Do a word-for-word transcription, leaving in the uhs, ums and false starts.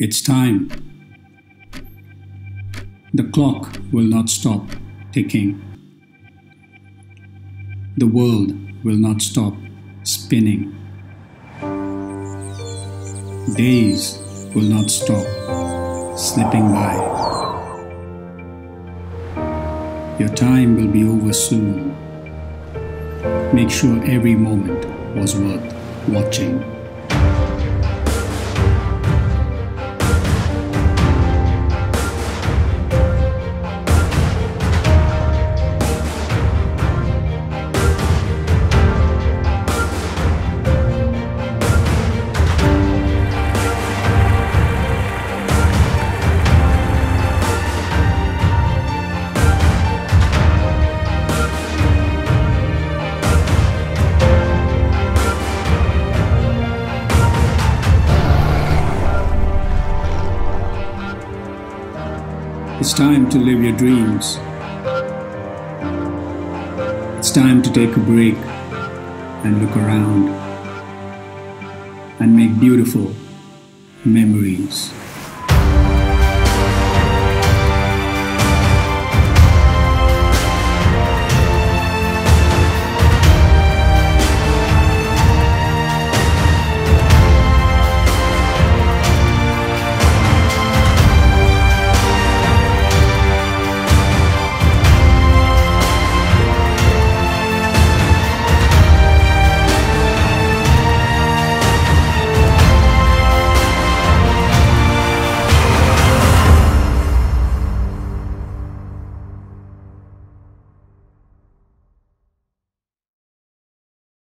It's time. The clock will not stop ticking. The world will not stop spinning. Days will not stop slipping by. Your time will be over soon. Make sure every moment was worth watching. It's time to live your dreams. It's time to take a break and look around and make beautiful memories.